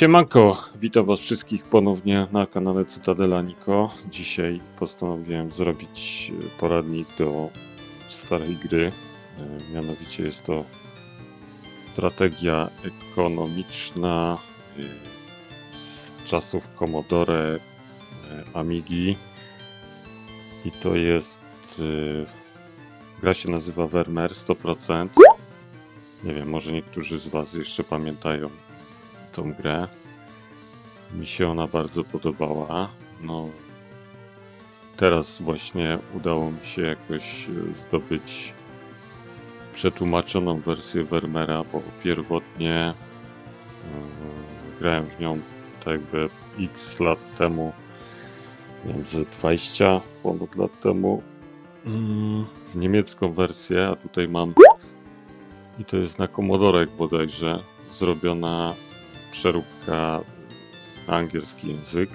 Siemanko, witam was wszystkich ponownie na kanale Cytadela Niko. Dzisiaj postanowiłem zrobić poradnik do starej gry. Mianowicie jest to strategia ekonomiczna z czasów Commodore, Amigi. I to jest... gra się nazywa Vermeer 100%. Nie wiem, może niektórzy z was jeszcze pamiętają tą grę. Mi się ona bardzo podobała. No, teraz właśnie udało mi się jakoś zdobyć przetłumaczoną wersję Vermeera, bo pierwotnie grałem w nią tak jakby x lat temu, między 20 ponad lat temu, w niemiecką wersję, a tutaj mam, i to jest na Commodore bodajże, zrobiona przeróbka na angielski język.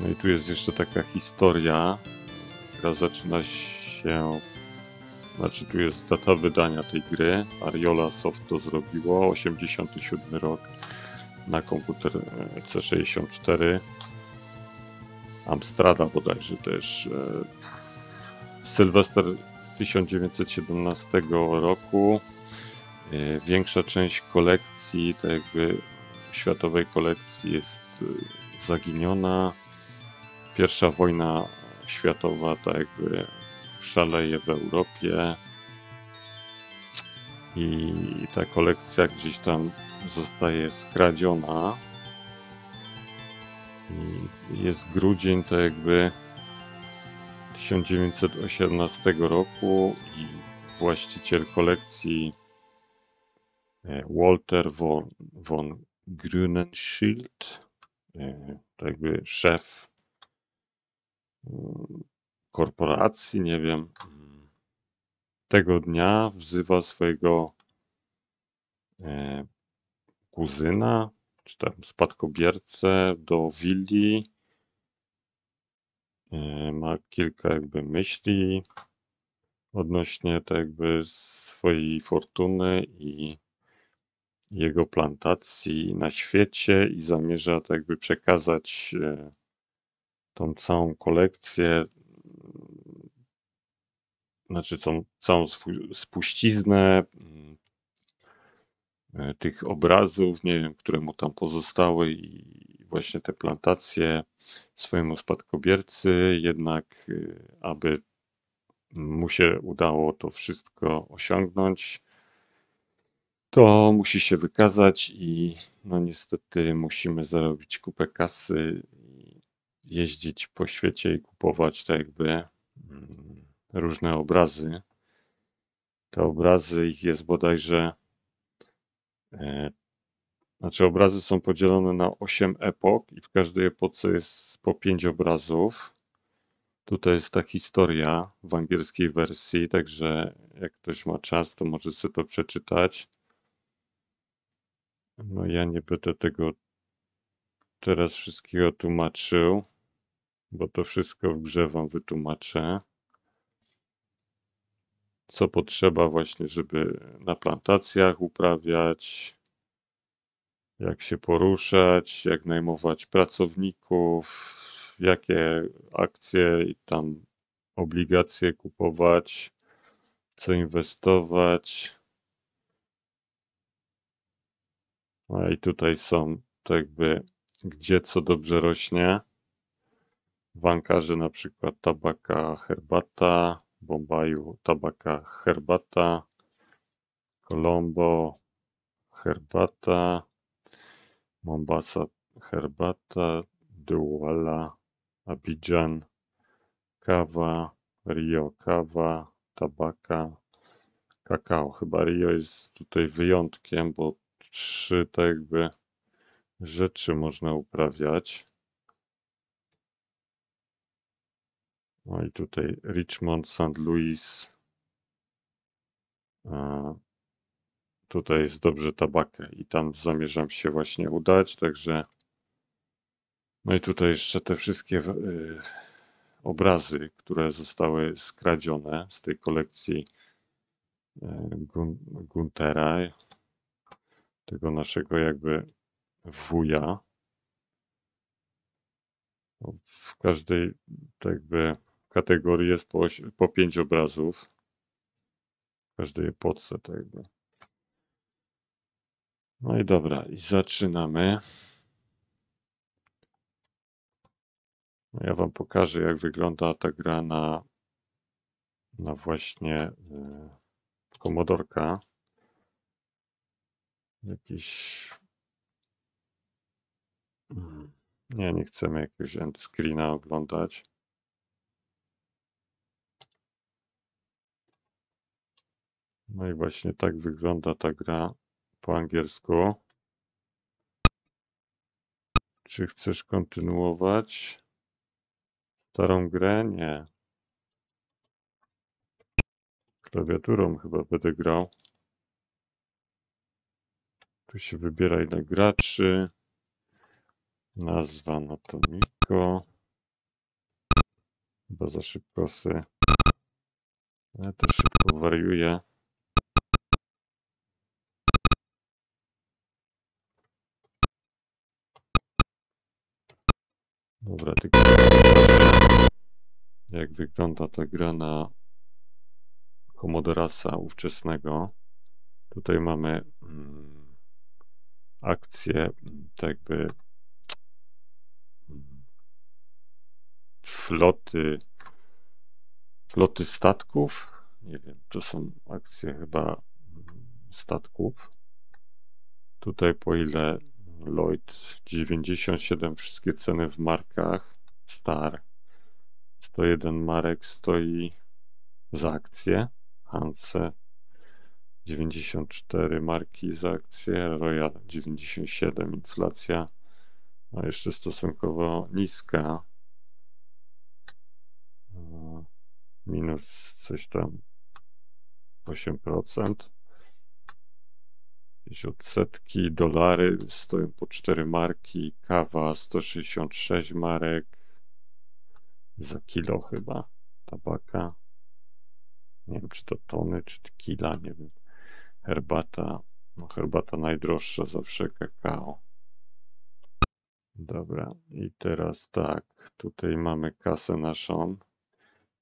No i tu jest jeszcze taka historia, która zaczyna się... Znaczy, tu jest data wydania tej gry. Ariola Soft to zrobiło, 87 rok, na komputer C64. Amstrada bodajże też. Sylwester 1917 roku. Większa część kolekcji, tak jakby światowej kolekcji, jest zaginiona. Pierwsza wojna światowa, tak jakby, szaleje w Europie. I ta kolekcja gdzieś tam zostaje skradziona. I jest grudzień, tak jakby, 1918 roku i właściciel kolekcji Walter von Grünenschild, tak jakby szef korporacji, nie wiem, tego dnia wzywa swojego kuzyna, czy tam spadkobiercę, do willi. Ma kilka jakby myśli odnośnie tak jakby swojej fortuny i jego plantacji na świecie i zamierza tak jakby przekazać tą całą kolekcję, znaczy tą całą spuściznę tych obrazów, nie wiem, które mu tam pozostały, i właśnie te plantacje swojemu spadkobiercy. Jednak aby mu się udało to wszystko osiągnąć, to musi się wykazać i no niestety musimy zarobić kupę kasy, jeździć po świecie i kupować tak jakby różne obrazy. Te obrazy, ich jest bodajże, znaczy obrazy są podzielone na 8 epok i w każdej epoce jest po 5 obrazów. Tutaj jest ta historia w angielskiej wersji, także jak ktoś ma czas, to może sobie to przeczytać. No ja nie będę tego teraz wszystkiego tłumaczył, bo to wszystko w grze wam wytłumaczę, co potrzeba właśnie, żeby na plantacjach uprawiać, jak się poruszać, jak najmować pracowników, jakie akcje i tam obligacje kupować, co inwestować. No i tutaj są tak jakby, gdzie co dobrze rośnie. W Ankarze na przykład tabaka, herbata, w Bombaju tabaka, herbata, Colombo herbata, Mombasa herbata, Douala, Abidjan kawa, Rio kawa, tabaka, kakao. Chyba Rio jest tutaj wyjątkiem, bo 3 tak jakby rzeczy można uprawiać. No i tutaj Richmond, St. Louis. Tutaj jest dobrze tabakę i tam zamierzam się właśnie udać, także... No i tutaj jeszcze te wszystkie obrazy, które zostały skradzione z tej kolekcji Günthera, tego naszego jakby wuja. W każdej jakby kategorii jest po 5 obrazów. W każdej epoce tak jakby. No i dobra, i zaczynamy. No ja wam pokażę, jak wygląda ta gra na właśnie Commodore'ka. Jakiś... Nie chcemy jakiegoś endscreena oglądać. No i właśnie tak wygląda ta gra po angielsku. Czy chcesz kontynuować starą grę? Nie. Klawiaturą chyba będę grał. Tu się wybiera ile graczy. Nazwa no to Niko. Chyba za szybko sy. Ja też szybko wariuję. Dobra, tylko jak wygląda ta gra na Commodorasa ówczesnego. Tutaj mamy akcję tak jakby floty statków. Nie wiem, to są akcje chyba statków. Tutaj po ile Lloyd 97, wszystkie ceny w markach. Star 101 marek stoi za akcję. Hanse 94 marki za akcję. Royal 97, inflacja no jeszcze stosunkowo niska, minus coś tam 8%. Jakieś odsetki, dolary stoją po 4 marki, kawa 166 marek za kilo chyba, tabaka, nie wiem czy to tony, czy to kila, nie wiem, herbata, no herbata najdroższa zawsze, kakao. Dobra, i teraz tak, tutaj mamy kasę naszą,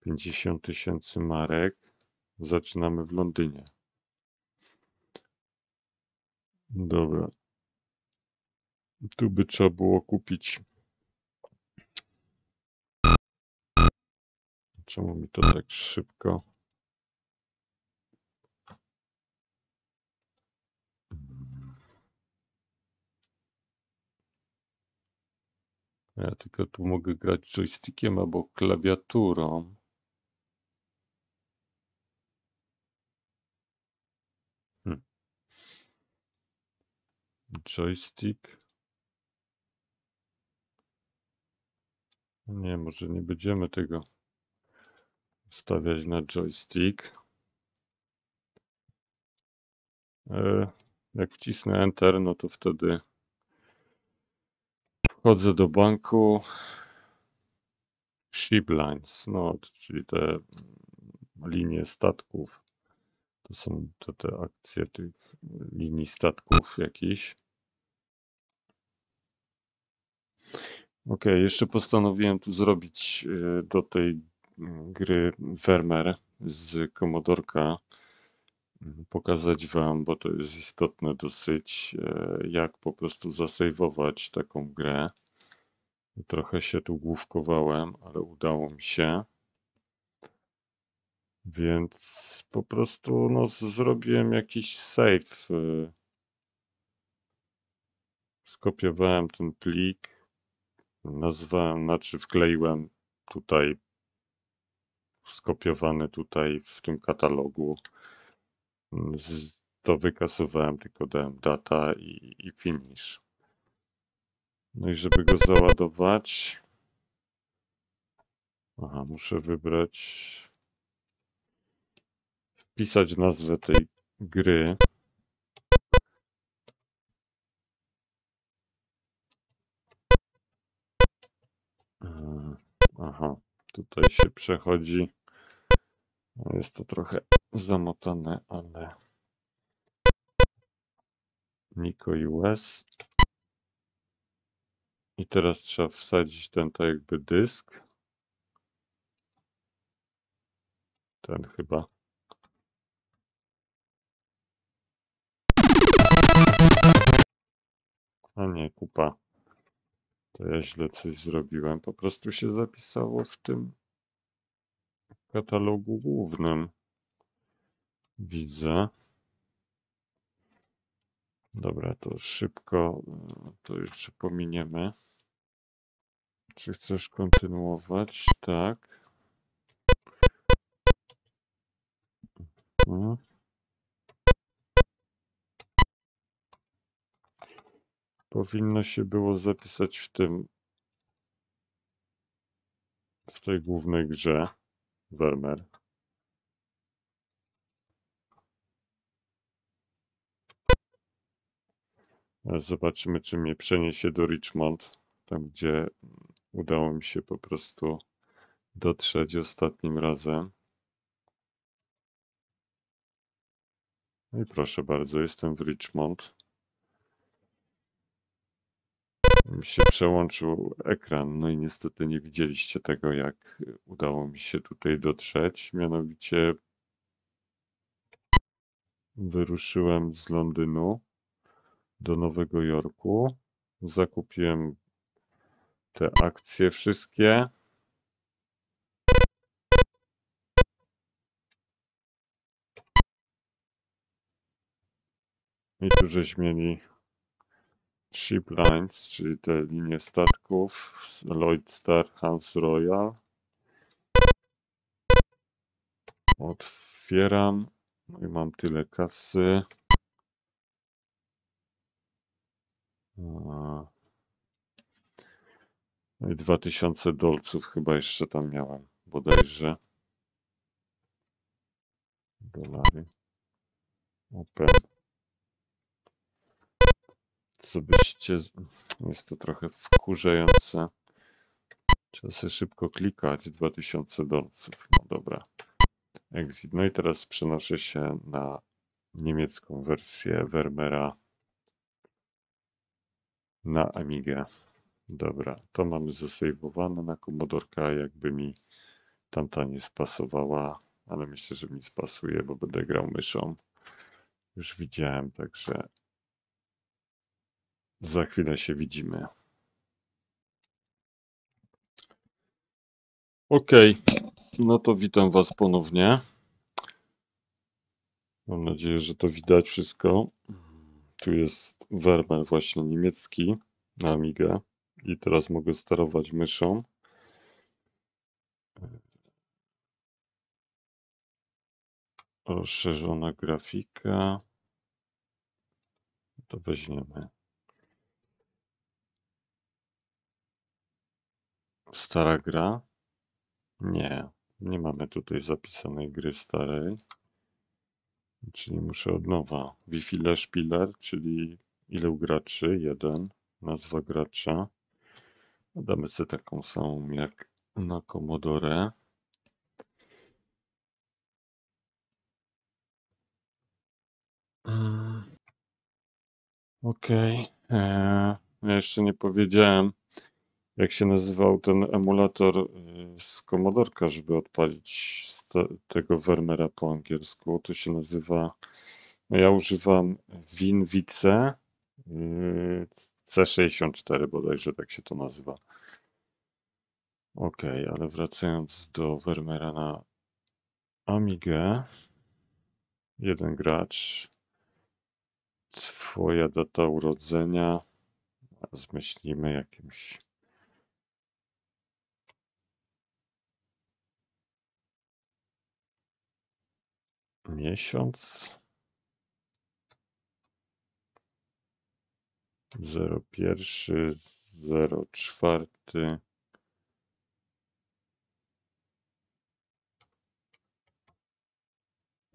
50 000 marek, zaczynamy w Londynie. Dobra, tu by trzeba było kupić. Czemu mi to tak szybko? Ja tylko tu mogę grać joystickiem albo klawiaturą. Joystick. Nie, może nie będziemy tego stawiać na joystick. Jak wcisnę Enter, no to wtedy wchodzę do banku. Shiplines, no czyli te linie statków. To są to te akcje tych linii statków jakichś. Ok, jeszcze postanowiłem tu zrobić do tej gry Vermeer z Commodore'ka. Pokazać wam, bo to jest istotne dosyć, jak po prostu zasejwować taką grę. Trochę się tu główkowałem, ale udało mi się. Więc po prostu no, zrobiłem jakiś save. Skopiowałem ten plik, nazwałem, znaczy wkleiłem tutaj, skopiowany tutaj w tym katalogu. To wykasowałem, tylko dałem data i finish. No i żeby go załadować, aha, muszę wybrać. Wpisać nazwę tej gry. Aha, tutaj się przechodzi. Jest to trochę zamotane, ale Niko US. I teraz trzeba wsadzić ten tak jakby dysk. Ten chyba. A nie, kupa. To ja źle coś zrobiłem. Po prostu się zapisało w tym katalogu głównym. Widzę. Dobra, to szybko to jeszcze pominiemy. Czy chcesz kontynuować? Tak. Mhm. Powinno się było zapisać w tej głównej grze Vermeer. Zobaczymy, czy mnie przeniesie do Richmond, tam gdzie udało mi się po prostu dotrzeć ostatnim razem. No i proszę bardzo, jestem w Richmond. Mi się przełączył ekran, no i niestety nie widzieliście tego, jak udało mi się tutaj dotrzeć. Mianowicie wyruszyłem z Londynu do Nowego Jorku. Zakupiłem te akcje wszystkie. I tu żeśmy mieli ship lines, czyli te linie statków, Lloyd Star, Hans Royal. Otwieram. No i mam tyle kasy. No i 2000 dolców chyba jeszcze tam miałem, bodajże. Dolary. Open. Co byście... Jest to trochę wkurzające. Trzeba sobie szybko klikać. 2000 dolców. No dobra. Exit. No i teraz przenoszę się na niemiecką wersję Vermeera. Na Amigę. Dobra, to mamy zasejwowane na Commodorka, jakby mi tamta nie spasowała, ale myślę, że mi spasuje, bo będę grał myszą. Już widziałem, także za chwilę się widzimy. Ok, no to witam Was ponownie. Mam nadzieję, że to widać wszystko. Tu jest Vermeer właśnie niemiecki na Amigę i teraz mogę sterować myszą. Rozszerzona grafika. To weźmiemy. Stara gra? Nie, nie mamy tutaj zapisanej gry starej. Czyli muszę od nowa. Wie viele Spieler, czyli ilu graczy? Jeden. Nazwa gracza. Damy sobie taką samą jak na Commodore. Ok. Ja jeszcze nie powiedziałem, jak się nazywał ten emulator z Commodorka, żeby odpalić tego Vermeera po angielsku. To się nazywa, ja używam Winvice C64 bodajże, tak się to nazywa. Ok, ale wracając do Vermeera na Amigę. Jeden gracz. Twoja data urodzenia. Zmyślimy jakimś... miesiąc 01, 04,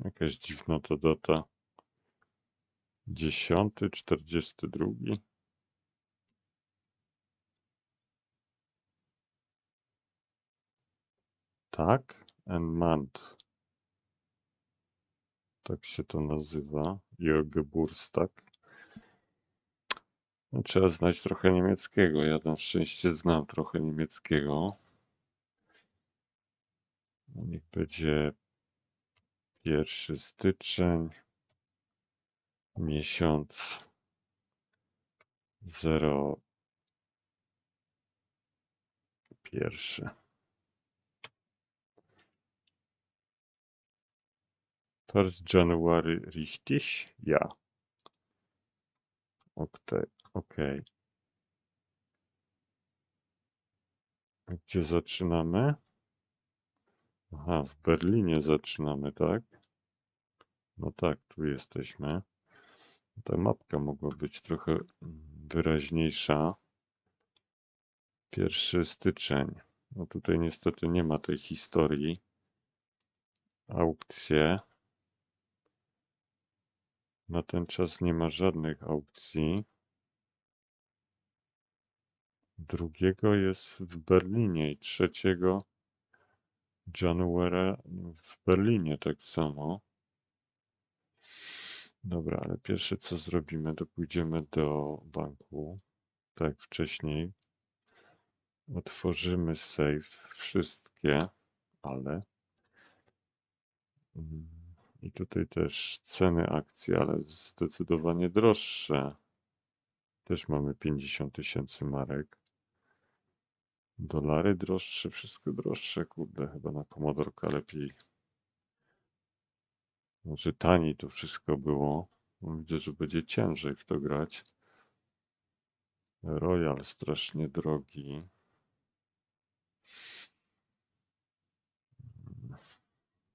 jakaś dziwna to data, 10, 42. Tak, and month. Tak się to nazywa. Geburtstag. Trzeba znać trochę niemieckiego. Ja na szczęście znam trochę niemieckiego. Niech będzie 1 styczeń, miesiąc 01. First January, richtig? Ja. Okej. Gdzie zaczynamy? Aha, w Berlinie zaczynamy, tak? No tak, tu jesteśmy. Ta mapka mogła być trochę wyraźniejsza. 1 styczeń. No tutaj niestety nie ma tej historii. Aukcje. Na ten czas nie ma żadnych aukcji. 2 jest w Berlinie i 3 Januara w Berlinie tak samo. Dobra, ale pierwsze co zrobimy, to pójdziemy do banku, tak jak wcześniej. Otworzymy sejf, wszystkie, ale... I tutaj też ceny akcji, ale zdecydowanie droższe. Też mamy 50 000 marek. Dolary droższe, wszystko droższe. Kurde, chyba na Commodore lepiej. Może taniej to wszystko było. Widzę, że będzie ciężej w to grać. Royal strasznie drogi.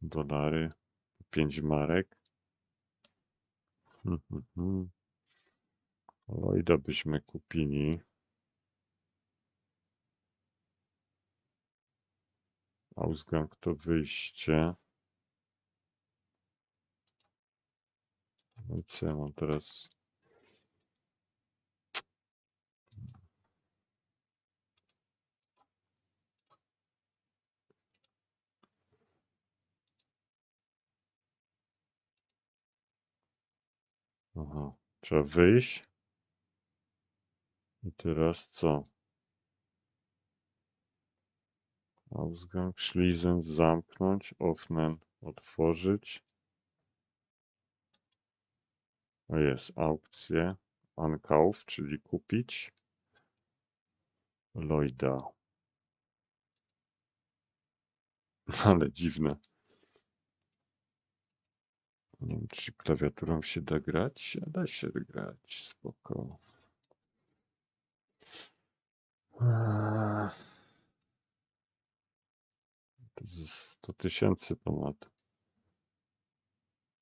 Dolary. 5 marek. Lloyda byśmy kupili. Ausgang to wyjście. No i co ja mam teraz? Aha, trzeba wyjść. I teraz co? Ausgang, Schließen zamknąć, Öffnen otworzyć. O jest, aukcje, Ankauf, czyli kupić. Lloyda. Ale dziwne. Nie wiem, czy klawiaturą się da grać, a da się grać, spoko. To jest 100 000 ponad.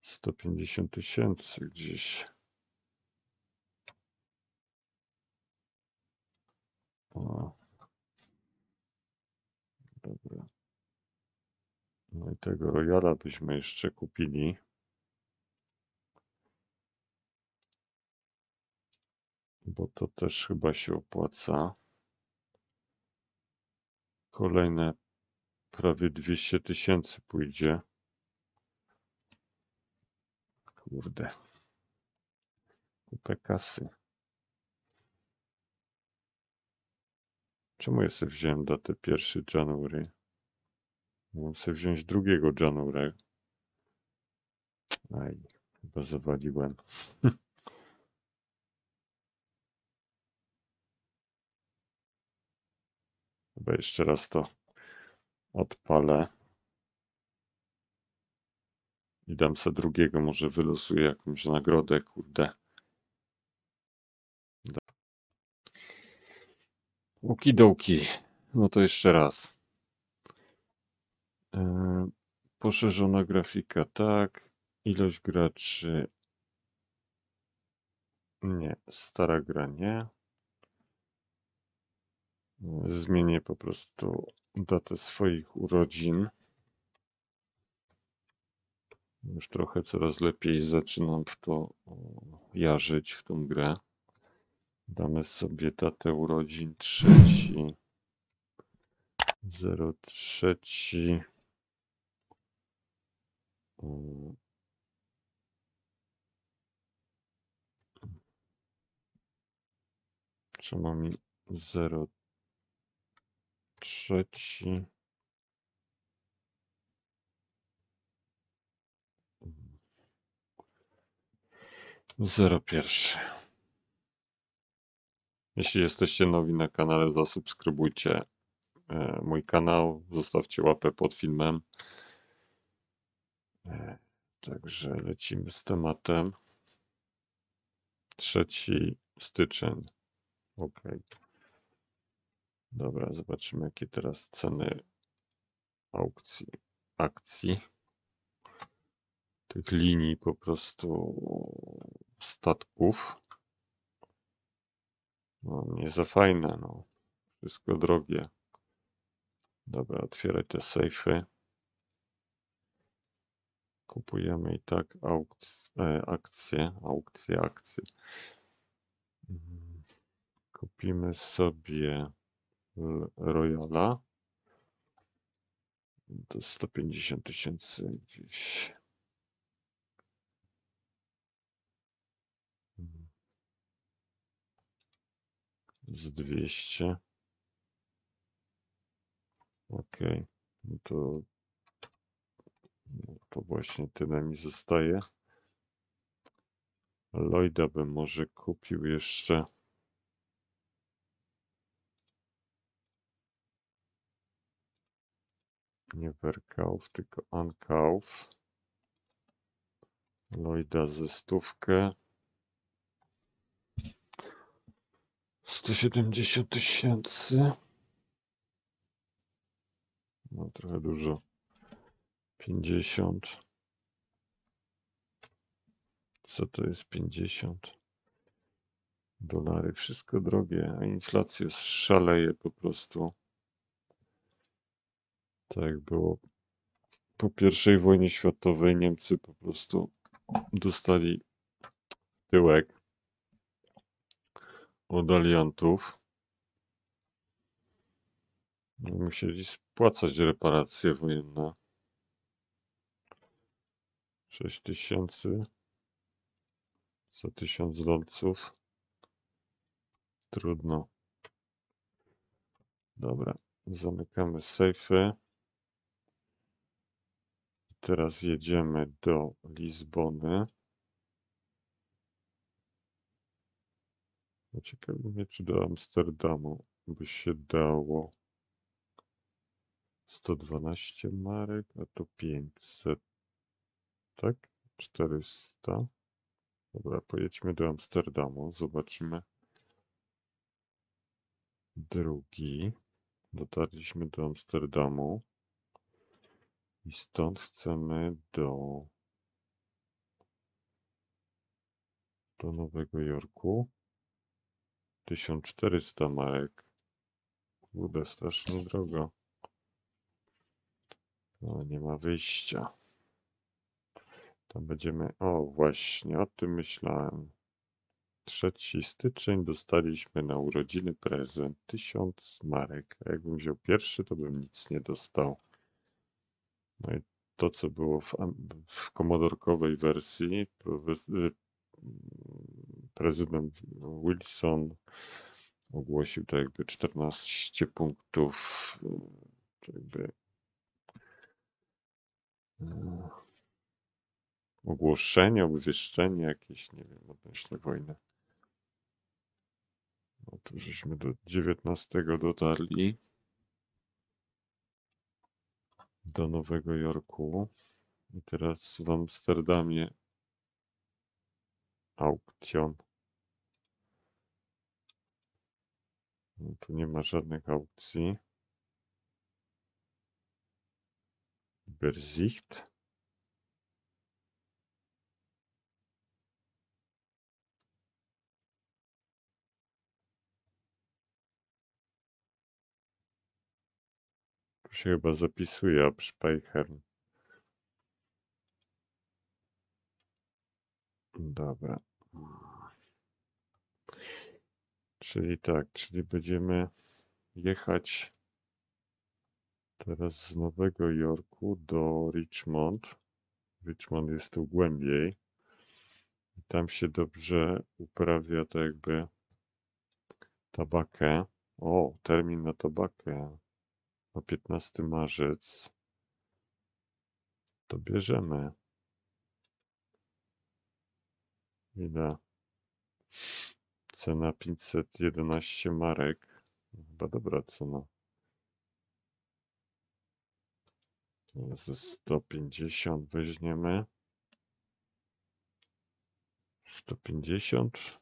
150 000 gdzieś. O. Dobra. No i tego Royala byśmy jeszcze kupili. Bo to też chyba się opłaca. Kolejne prawie 200 000 pójdzie. Kurde. Kupę kasy. Czemu ja sobie wziąłem datę 1 January? Mogłem sobie wziąć 2 January. Aj, chyba zawaliłem. Chyba jeszcze raz to odpalę. I dam se 2, może wylosuję jakąś nagrodę, kurde. Okidoki. No to jeszcze raz. Poszerzona grafika, tak. Ilość graczy. Nie, stara gra nie. Zmienię po prostu datę swoich urodzin. Już trochę coraz lepiej zaczynam w to jarzyć, w tą grę. Damy sobie datę urodzin Czy mam 0,3? Zero pierwszy. Jeśli jesteście nowi na kanale, zasubskrybujcie mój kanał, zostawcie łapę pod filmem. Także lecimy z tematem. 3 styczeń. Ok. Dobra, zobaczymy jakie teraz ceny akcji. Tych linii po prostu statków. No, nie za fajne, no. Wszystko drogie. Dobra, otwieraj te sejfy. Kupujemy i tak akcje. Kupimy sobie Royala. To 150 000 gdzieś. Z 200. Ok, to właśnie tyle mi zostaje. Lloyda bym może kupił jeszcze. Nie Verkauf, tylko Ankauf. Lloyda ze 100 000. 170 000. No trochę dużo. 50. Co to jest 50? Dolary. Wszystko drogie, a inflacja szaleje po prostu. Tak było. Po I wojnie światowej Niemcy po prostu dostali tyłek od aliantów. Musieli spłacać reparacje wojenne. 6000 za 1000 dolców. Trudno. Dobra, zamykamy sejfy. Teraz jedziemy do Lizbony. Ciekawi mnie, czy do Amsterdamu by się dało. 112 marek, a to 500. Tak? 400. Dobra, pojedźmy do Amsterdamu. Zobaczymy. Drugi. Dotarliśmy do Amsterdamu. I stąd chcemy do Nowego Jorku. 1400 marek. Kurde, strasznie drogo. No, nie ma wyjścia. Tam będziemy... O, właśnie, o tym myślałem. 3 styczeń dostaliśmy na urodziny prezent. 1000 marek. A jakbym wziął pierwszy, to bym nic nie dostał. No i to, co było w komodorkowej wersji, prezydent Wilson ogłosił to jakby 14 punktów jakby ogłoszenie, obwieszczenie jakieś, nie wiem, odnośnie wojny. No to żeśmy do 19 dotarli. Do Nowego Jorku. I teraz w Amsterdamie aukcjon. No, tu nie ma żadnych aukcji. Übersicht. Tu się chyba zapisuje Abspeichern. Dobra. Czyli tak, czyli będziemy jechać teraz z Nowego Jorku do Richmond. Richmond jest tu głębiej. I tam się dobrze uprawia to jakby Tabakę. O, termin na tabakę. Na 15 marzec. To bierzemy. Ile? Cena 511 marek. Chyba dobra cena. Ze 150 weźmiemy. 150.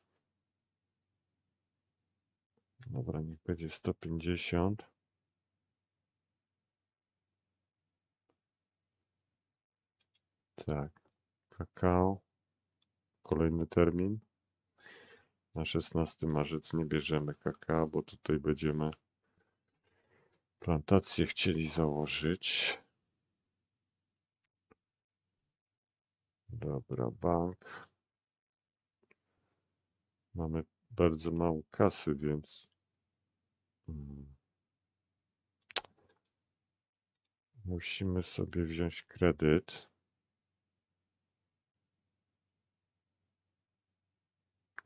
Dobra, niech będzie 150. Tak, kakao. Kolejny termin. Na 16 marzec nie bierzemy kakao, bo tutaj będziemy plantację chcieli założyć. Dobra, bank. Mamy bardzo mało kasy, więc musimy sobie wziąć kredyt.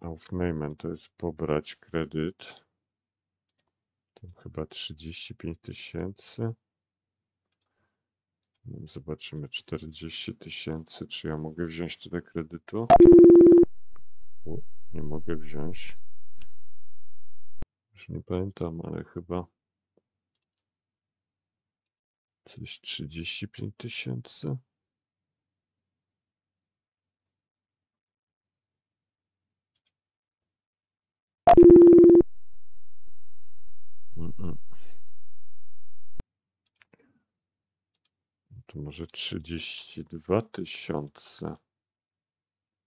Aufnehmen to jest pobrać kredyt. Tam chyba 35 000. Zobaczymy 40 000. Czy ja mogę wziąć tyle kredytu? O, nie mogę wziąć. Już nie pamiętam, ale chyba coś 35 000. To może 32 000.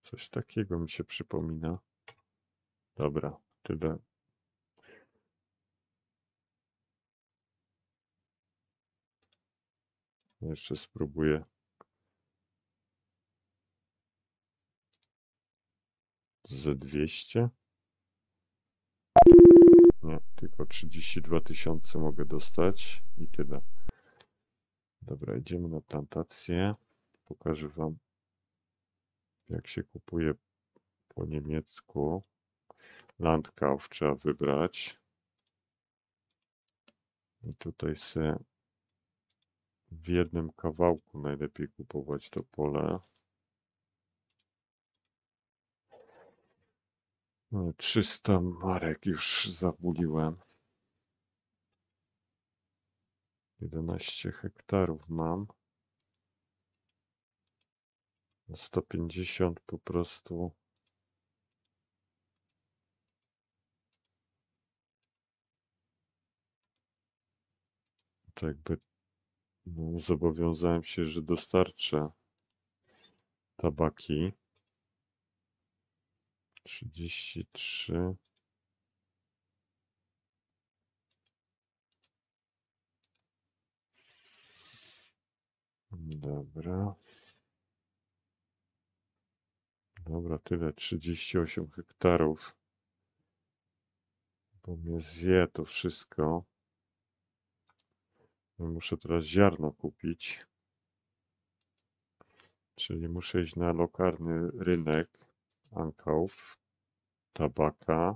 Coś takiego mi się przypomina. Dobra, tyle. Jeszcze spróbuję ze 200. Nie, tylko 32 000 mogę dostać i tyle. Dobra, idziemy na plantację. Pokażę wam, jak się kupuje po niemiecku. Landkauf trzeba wybrać. I tutaj se w jednym kawałku najlepiej kupować to pole. 300 marek już zabuliłem. 11 hektarów mam. 150 po prostu. Tak jakby no, zobowiązałem się, że dostarczę tabaki. 33. Dobra. Dobra, tyle. 38 hektarów. Bo mnie zje to wszystko. Muszę teraz ziarno kupić. Czyli muszę iść na lokalny rynek. Ankauf. Tabaka.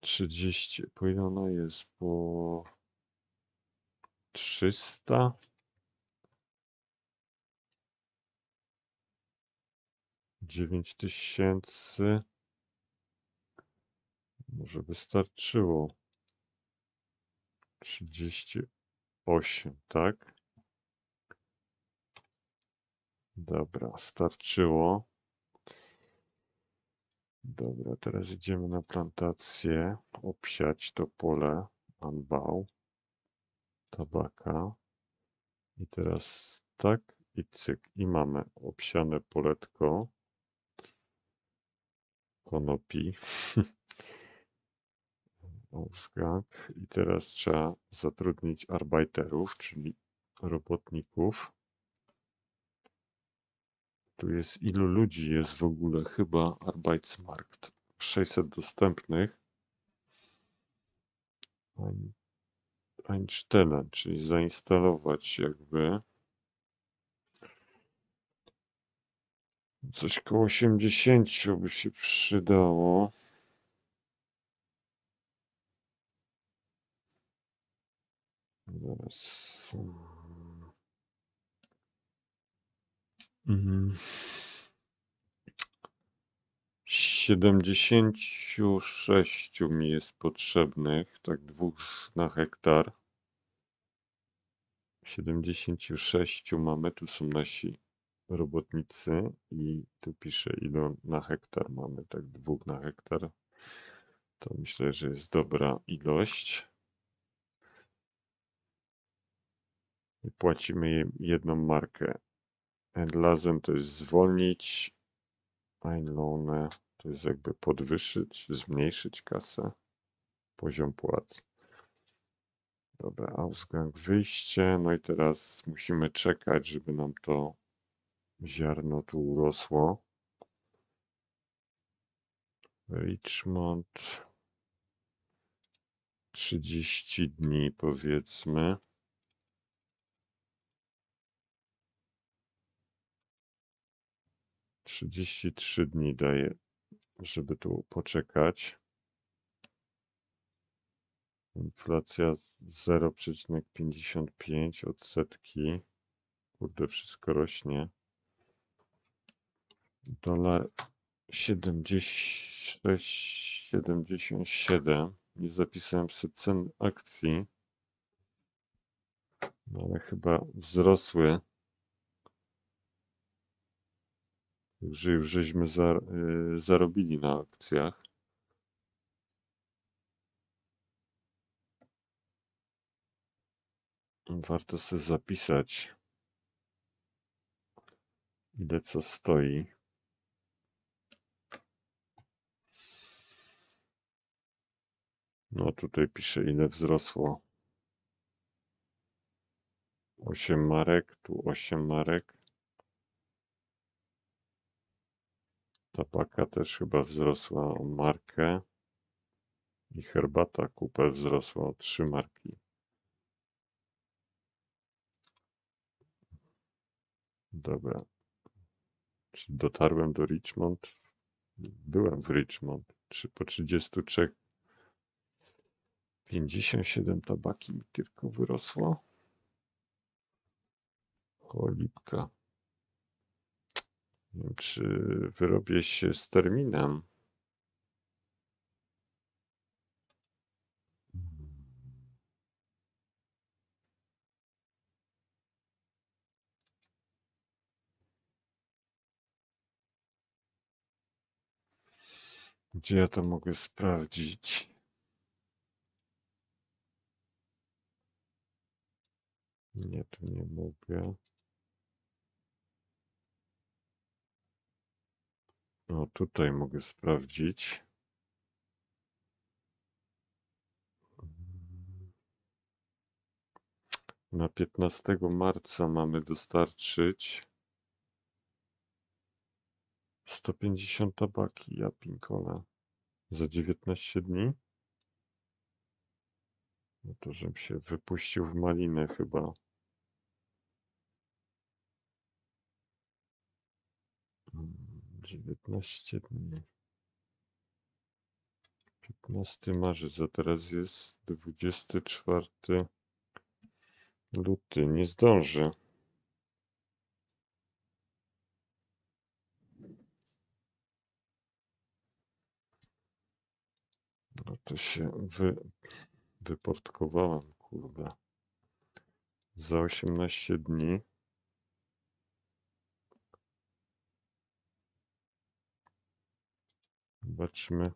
30. Po ile ona jest? Po 300. Dziewięć 9000. Może wystarczyło. 38, tak? Dobra, starczyło. Dobra, teraz idziemy na plantację. Obsiać to pole. Anbau. Tabaka. I teraz tak i cyk. I mamy obsiane poletko. Konopi. Ausgang. I teraz trzeba zatrudnić arbeiterów, czyli robotników. Tu jest ilu ludzi jest w ogóle, chyba Arbeitsmarkt. 600 dostępnych. Einstellen, czyli zainstalować jakby. Coś koło 80 by się przydało. Zaraz. Mhm. 76 mi jest potrzebnych, tak dwóch na hektar. 76 mamy, tu są nasi robotnicy i tu pisze, ile na hektar mamy, tak dwóch na hektar. To myślę, że jest dobra ilość. I płacimy jedną markę. Endlazen to jest zwolnić. Einlohne to jest jakby podwyższyć, zmniejszyć kasę. Poziom płac. Dobra, Ausgang, wyjście. No i teraz musimy czekać, żeby nam to ziarno tu urosło. Richmond. 30 dni powiedzmy. Trzydzieści trzy dni daje, żeby tu poczekać. Inflacja 0,55 odsetki. Kurde, wszystko rośnie. Dolar 76,77. Nie zapisałem sobie cen akcji. No ale chyba wzrosły. Także już żeśmy zarobili na akcjach. Warto sobie zapisać, ile co stoi. No tutaj pisze, ile wzrosło. 8 marek, tu 8 marek. Ta paka też chyba wzrosła o markę i herbata kupę wzrosła o 3 marki. Dobra. Czy dotarłem do Richmond? Byłem w Richmond. Czy po 33? 57 tabaki mi tylko wyrosło. Cholipka. Nie wiem, czy wyrobię się z terminem. Gdzie ja to mogę sprawdzić? Nie, tu nie mogę. No tutaj mogę sprawdzić. Na 15 marca mamy dostarczyć 150 tabaki, ja pinkola. Za 19 dni? No to żebym się wypuścił w malinę chyba. Hmm. 19 dni. 15 marca, a teraz jest 24 luty. Nie zdąży. No to się wyportkowałem, kurde. Za 18 dni. Zobaczmy.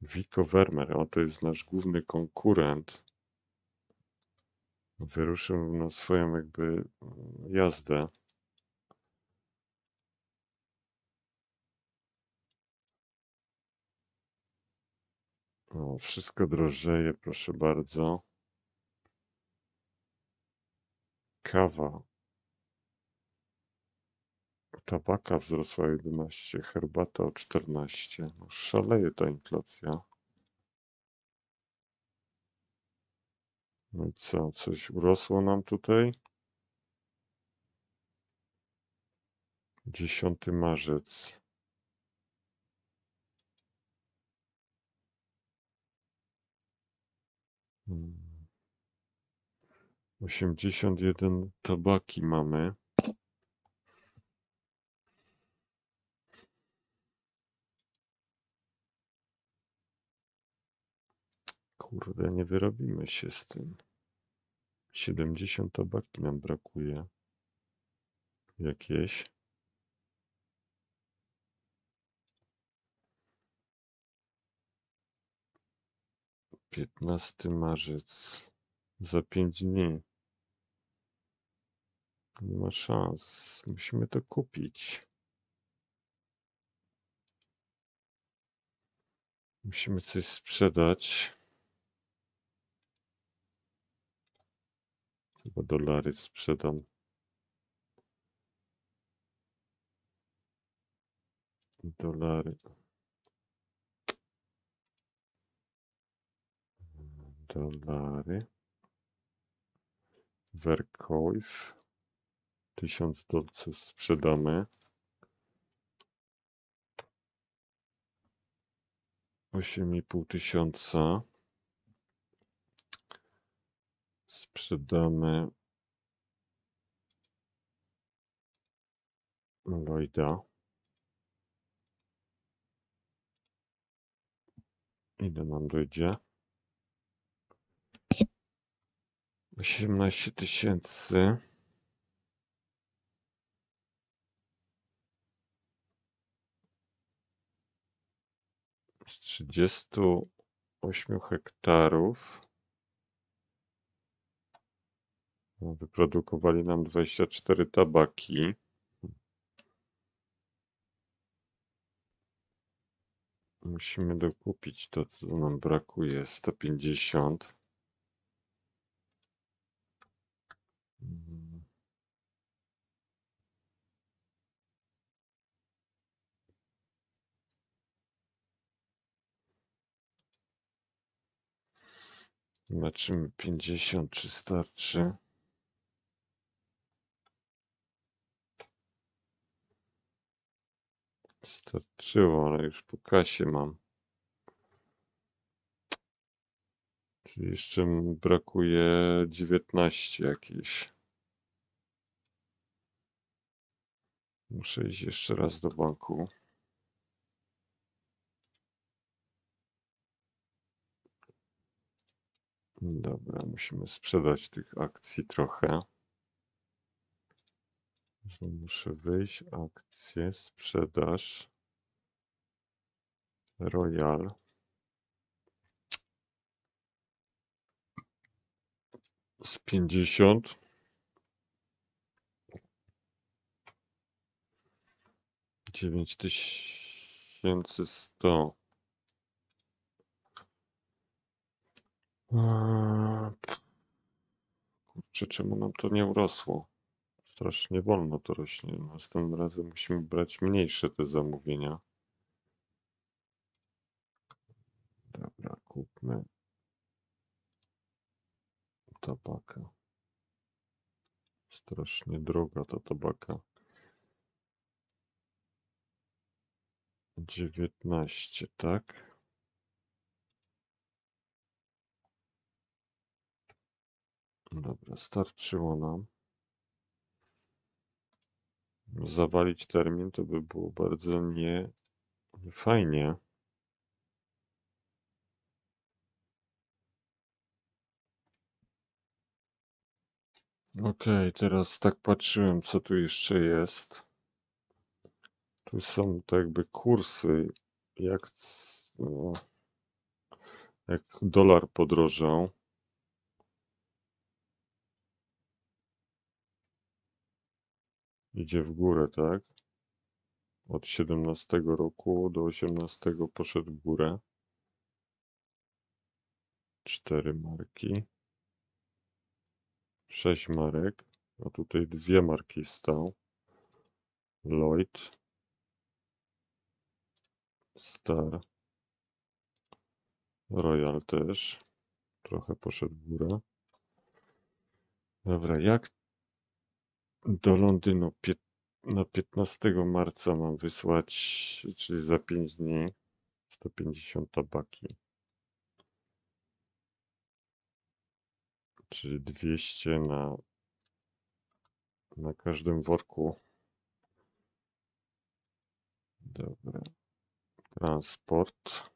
Vico Vermeer, o to jest nasz główny konkurent. Wyruszył na swoją jakby jazdę. O, wszystko drożeje, proszę bardzo. Kawa, tabaka wzrosła o 11, herbata o 14. No, szaleje ta inflacja. No i co, coś urosło nam tutaj? 10 marzec. 81 tabaki mamy. Kurde, nie wyrobimy się z tym. 70 tabaki nam brakuje. Jakieś. Marzec. Za 5 dni. Nie ma szans. Musimy to kupić. Musimy coś sprzedać. Chyba dolary sprzedam. Dolary. Dolary. Werkoif. 1000 dolców sprzedamy. 8500. Sprzedamy Lloyda. Ile nam dojdzie? 18 000. Z 38 hektarów wyprodukowali nam 24 tabaki. Musimy dokupić to, co nam brakuje. 150. Zobaczymy, 50 czy starczy. Starczyło, ale już po kasie mam. Czyli jeszcze brakuje 19 jakieś. Muszę iść jeszcze raz do banku. Dobra, musimy sprzedać tych akcji trochę. Muszę wyjść, akcje, sprzedaż, Royal. Z 50. Dziewięć 9100. Kurczę, czemu nam to nie urosło? Strasznie wolno to rośnie. Następnym razem musimy brać mniejsze te zamówienia. Dobra, kupmy tabaka. Strasznie droga ta tabaka. 19, tak? Dobra, starczyło nam. Zawalić termin to by było bardzo niefajnie. Okej, teraz tak patrzyłem, co tu jeszcze jest. Tu są tak jakby kursy, jak dolar podrożał. Idzie w górę, tak? Od 17 roku do 18 poszedł w górę. 4 marki. 6 marek. A tutaj 2 marki stał. Lloyd. Star. Royal też. Trochę poszedł w górę. Dobra, jak do Londynu na 15 marca mam wysłać, czyli za 5 dni, 150 tabaki. czyli 200 na każdym worku. Dobra. Transport.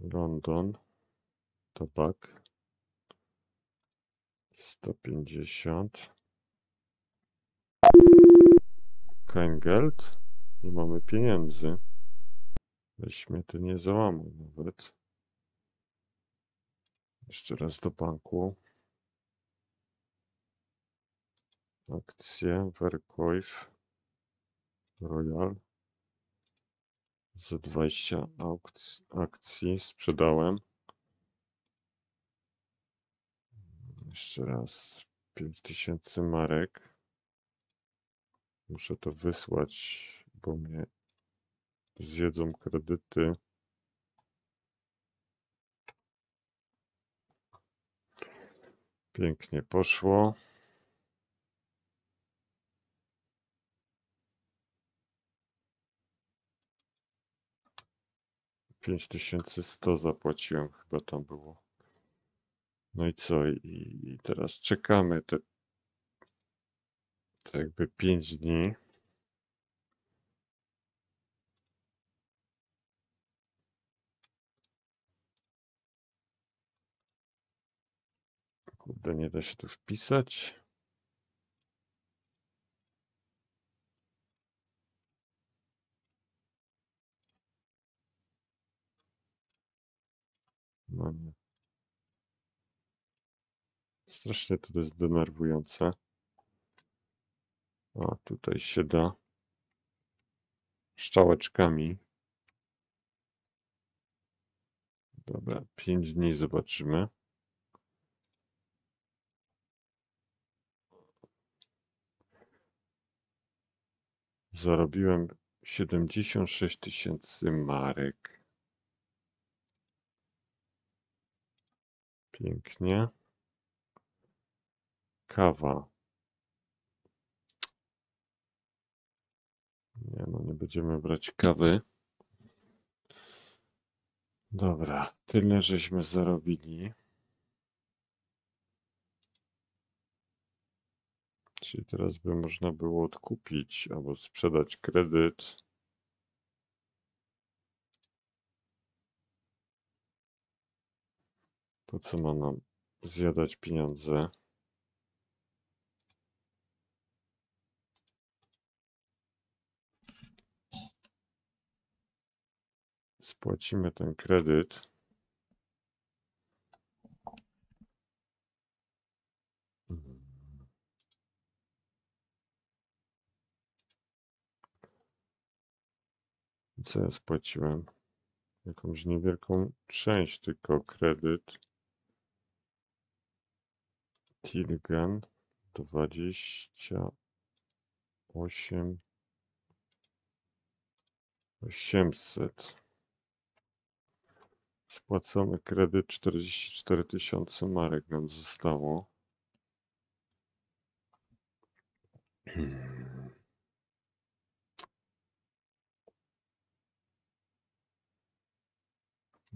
London. Tabak. 150. Kengeld. Nie mamy pieniędzy. Weźmy to, nie załamuj nawet. Jeszcze raz do banku. Akcje, Verkäuf, Royal. Za 20 akcji sprzedałem. Jeszcze raz 5000 marek. Muszę to wysłać, bo mnie zjedzą kredyty. Pięknie poszło. $5100 zapłaciłem, chyba tam było. No i co? I teraz czekamy te jakby 5 dni. Kurde, nie da się tu wpisać. No nie. Strasznie to jest denerwujące. A tutaj się da strzałeczkami. Dobra, 5 dni zobaczymy. Zarobiłem 76 000 marek. Pięknie. Kawa. Nie, no nie będziemy brać kawy. Dobra, tyle żeśmy zarobili. Czyli teraz by można było odkupić albo sprzedać kredyt. Po co ma nam zjadać pieniądze? Spłacimy ten kredyt. Co ja spłaciłem? Jakąś niewielką część, tylko kredyt. Tilgen 28 800. Spłacony kredyt 44 000 marek nam zostało.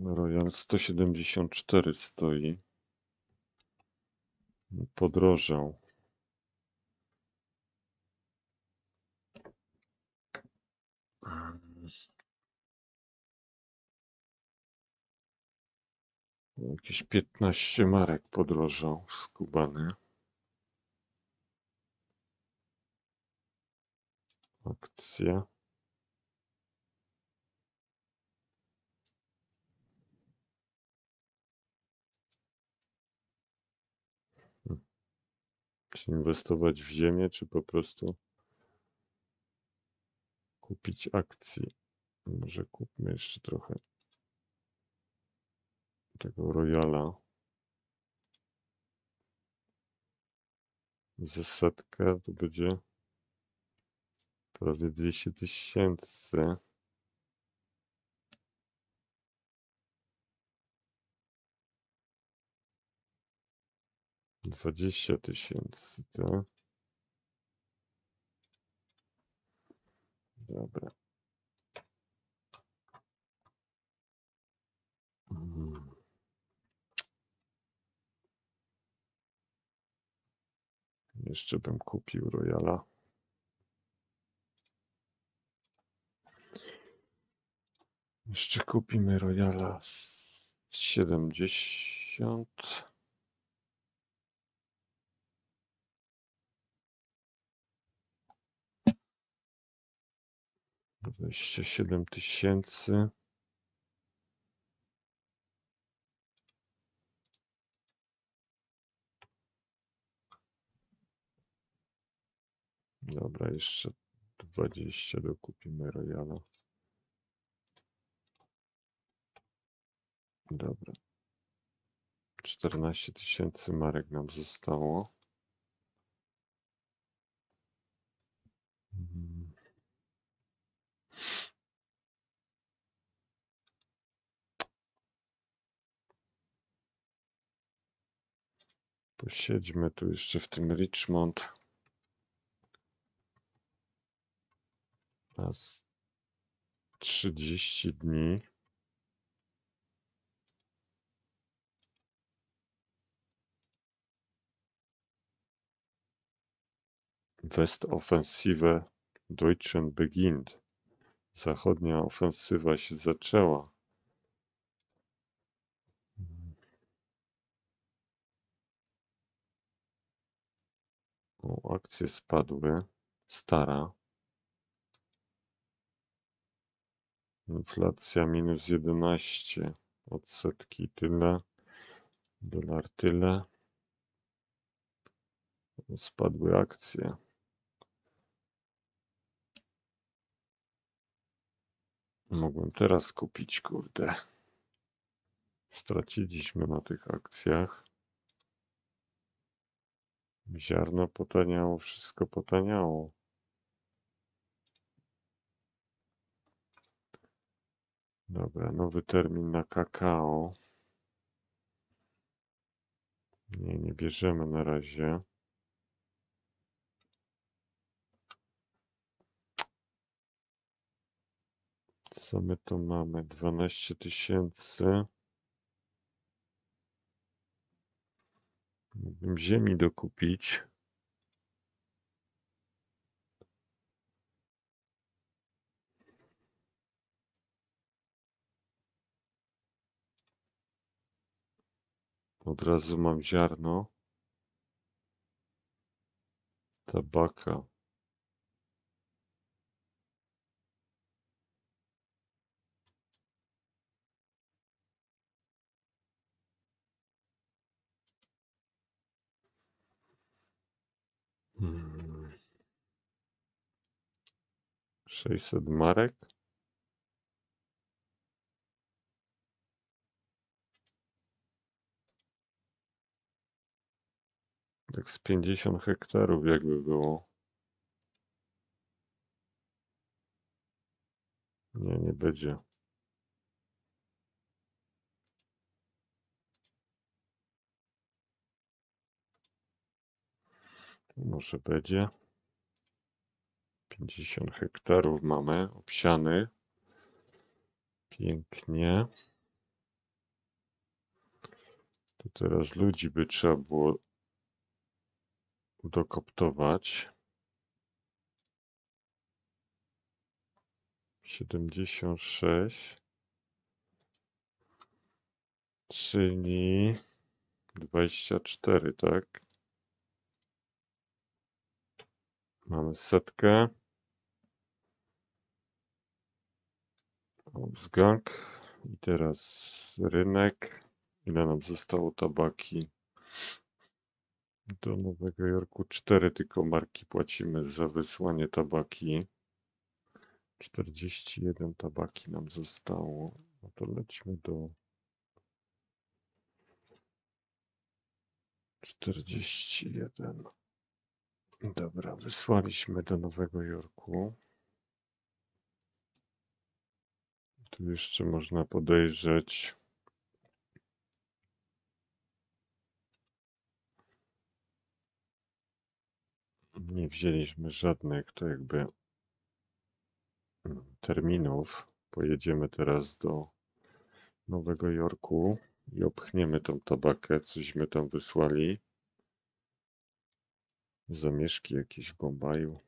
Royal 174 stoi. Podrożał. Jakieś 15 marek podrożał, skubany. Akcja. Czy inwestować w ziemię, czy po prostu kupić akcji? Może kupmy jeszcze trochę tego Royala. Za 100 to będzie prawie 200 000. $20 000, tak? Dobra. jeszcze bym kupił Royala. Jeszcze kupimy Royala z 70. Dwadzieścia 7 000. Dobra, jeszcze 20 dokupimy Royala. Dobra. 14 000 marek nam zostało. Posiedźmy tu jeszcze w tym Richmond. Raz 30 dni. West-Offensive Deutschen beginnt. Zachodnia ofensywa się zaczęła. O, akcje spadły. Stara. Inflacja minus 11. Odsetki tyle. Dolar tyle. Spadły akcje. Mogłem teraz kupić, kurde. Straciliśmy na tych akcjach. Ziarno potaniało, wszystko potaniało. Dobra, nowy termin na kakao. Nie, nie bierzemy na razie. Co my tu mamy? 12 000. Mógłbym ziemi dokupić. Od razu mam ziarno. Tabaka. Hmm. 600 marek. Tak z 50 hektarów jakby było. Nie, nie będzie. Może będzie. 50 hektarów mamy obsiany. Pięknie. To teraz ludzi by trzeba było dokoptować. 76. Czyli 24, tak? Mamy 100. Obzgang. I teraz rynek. Ile nam zostało tabaki? Do Nowego Jorku 4 tylko marki płacimy za wysłanie tabaki. 41 tabaki nam zostało. No to lećmy do 41. Dobra, wysłaliśmy do Nowego Jorku. Tu jeszcze można podejrzeć. Nie wzięliśmy żadnych, to jakby terminów. Pojedziemy teraz do Nowego Jorku i obchniemy tą tabakę, cośmy tam wysłali. Zamieszki jakieś w Bombaju.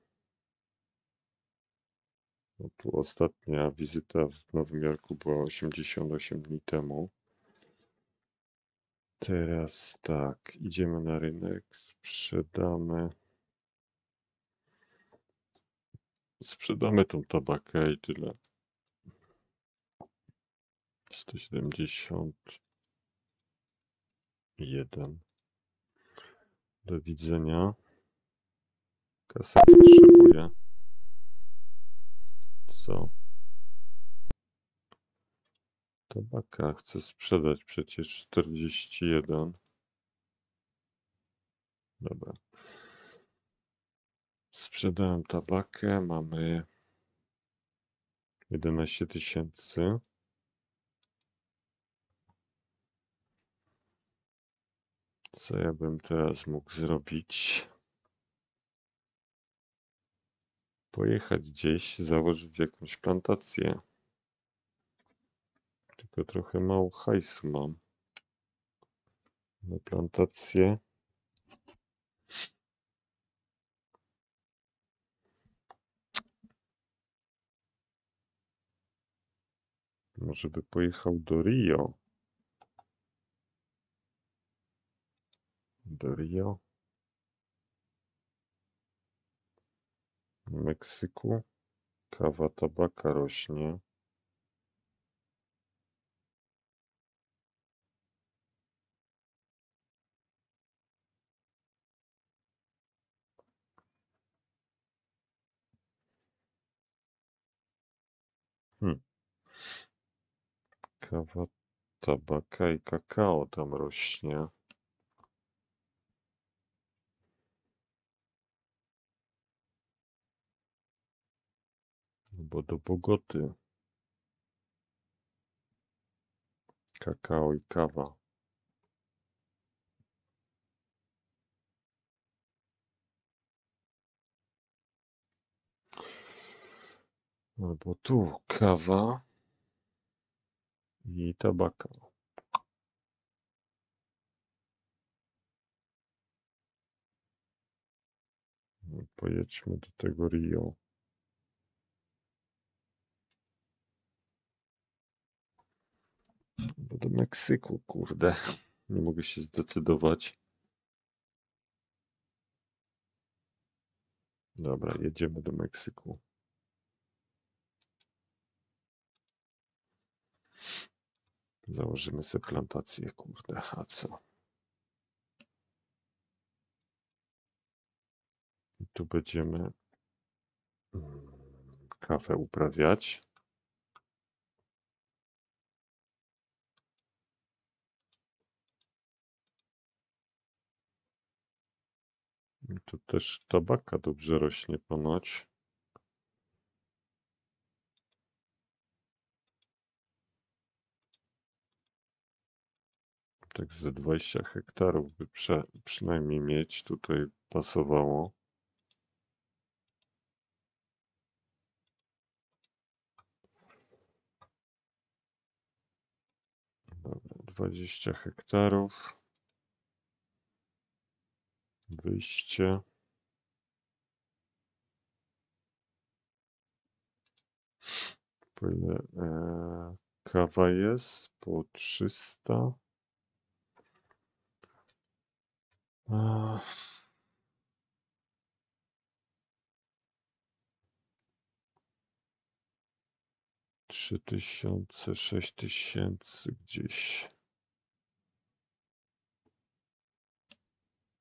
No tu ostatnia wizyta w Nowym Jorku była 88 dni temu. Teraz tak, idziemy na rynek, sprzedamy tą tabakę i tyle. 171. Do widzenia. Kasę potrzebuję. Co? Tabaka chcę sprzedać przecież 41. Dobra. Sprzedałem tabakę, mamy 11 000. Co ja bym teraz mógł zrobić? Pojechać gdzieś, założyć jakąś plantację. Tylko trochę mało hajsu mam na plantację. Może by pojechał do Rio. W Meksyku kawa, tabaka rośnie. Kawa, tabaka i kakao tam rośnie. Bo do Bogoty. Kakao i kawa. Albo tu kawa i tabaka. Pojedźmy do tego Rio. Bo do Meksyku, kurde. Nie mogę się zdecydować. Dobra, jedziemy do Meksyku. Założymy sobie plantację, kurde, a co? I tu będziemy kawę uprawiać. I tu też tabaka dobrze rośnie ponoć. Tak ze 20 hektarów by przynajmniej mieć, tutaj pasowało. Dobra, 20 hektarów. Wyjście. Po ile kawa jest? Po 300. Trzy 3000, 6000 gdzieś.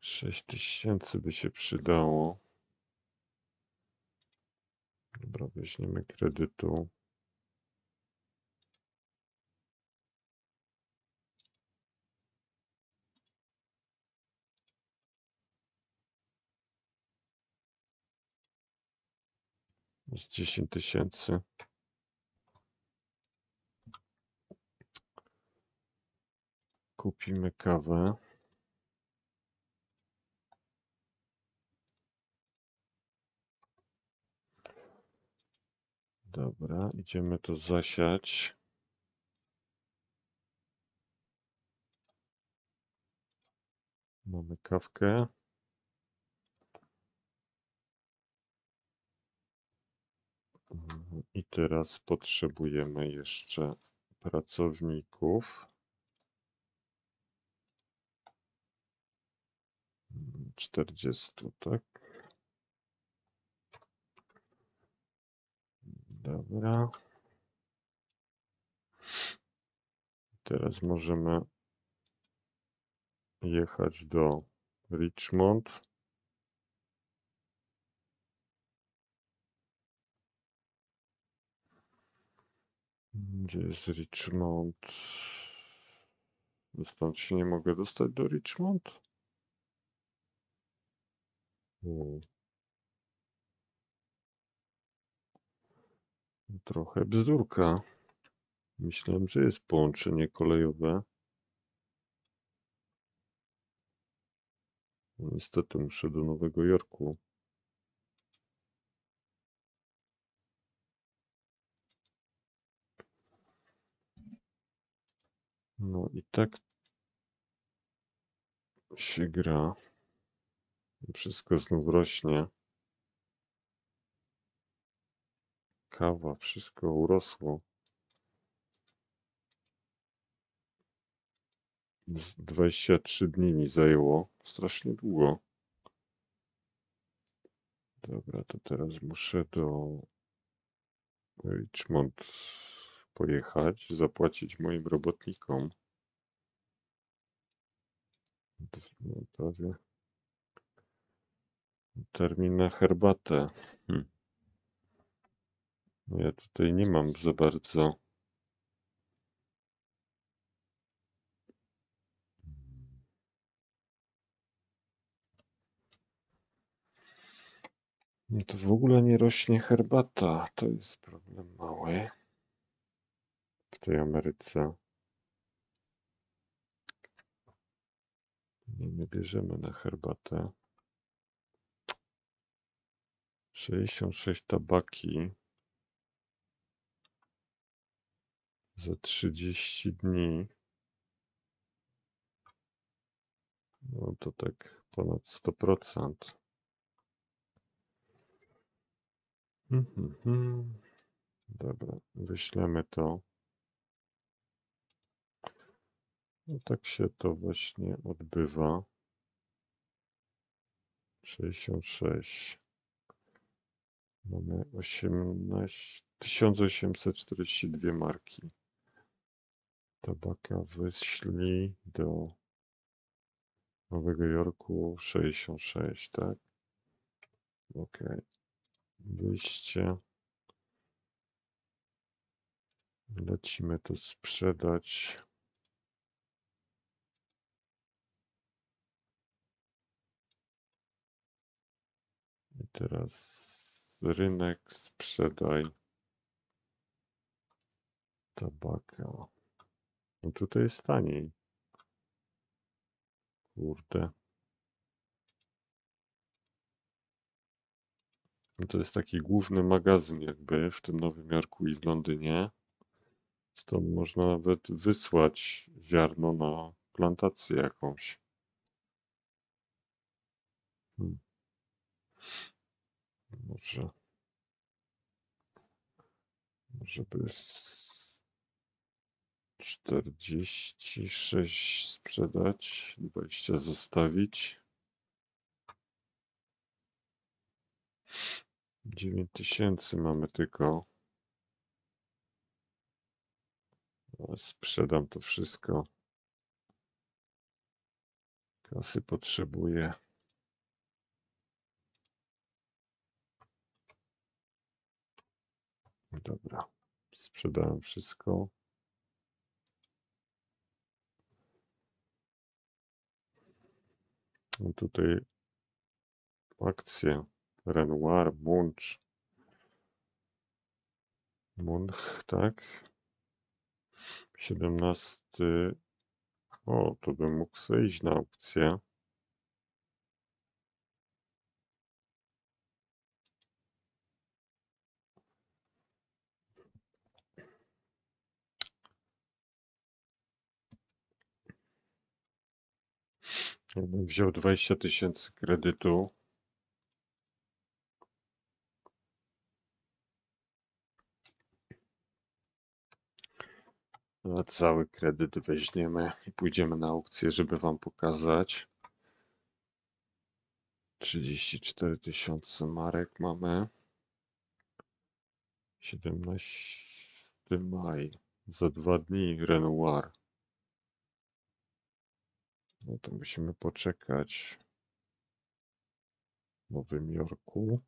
6000 by się przydało. Dobra, weźmiemy kredytu. Z 10 000. Kupimy kawę. Dobra, idziemy to zasiać. Mamy kawkę. I teraz potrzebujemy jeszcze pracowników. 40, tak? Dobra. Teraz możemy jechać do Richmond. Gdzie jest Richmond? Stąd się nie mogę dostać do Richmond? Trochę bzdurka. Myślałem, że jest połączenie kolejowe. Niestety muszę do Nowego Jorku. No i tak się gra. Wszystko znów rośnie. Kawa, wszystko urosło. Z 23 dni mi zajęło. Strasznie długo. Dobra, to teraz muszę do Richmond pojechać, zapłacić moim robotnikom. Termin na herbatę. Ja tutaj nie mam za bardzo. No to w ogóle nie rośnie herbata. To jest problem mały w tej Ameryce. Nie bierzemy na herbatę. 66 tabaki za 30 dni. No to tak ponad 100%. Dobra, wyślemy to. No tak się to właśnie odbywa. 66. Mamy 1842 marki. Tabaka wyszli do Nowego Jorku 66, tak? Ok. Wyjście. Lecimy to sprzedać. I teraz rynek, sprzedaj tabaka. No tutaj jest taniej. Kurde. No to jest taki główny magazyn jakby w tym Nowym Jorku i w Londynie. Stąd można nawet wysłać ziarno na plantację jakąś. Może by 46 sprzedać, 20 zostawić. 9000 mamy tylko. Sprzedam to wszystko. Kasy potrzebuję. Dobra, sprzedałem wszystko. No tutaj akcje Renoir, Munch, tak? 17. O, to bym mógł sobie iść na aukcję. Jakbym wziął 20 000 kredytu, Cały kredyt weźmiemy i pójdziemy na aukcję, żeby wam pokazać. 34 000 marek mamy. 17 maj. Za 2 dni Renoir. No to musimy poczekać. W Nowym Jorku.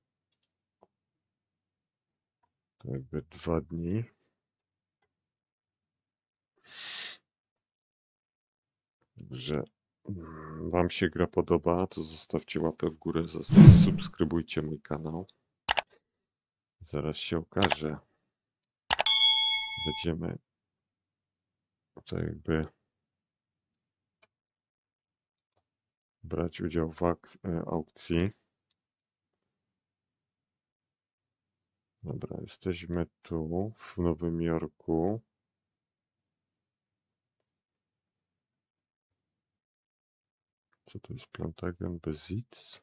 To jakby 2 dni. Dobrze. Wam się gra podoba, to zostawcie łapę w górę, subskrybujcie mój kanał. Zaraz się okaże. Będziemy tutaj jakby brać udział w aukcji. Dobra, jesteśmy tu w Nowym Jorku. Co to jest plantagen Besitz?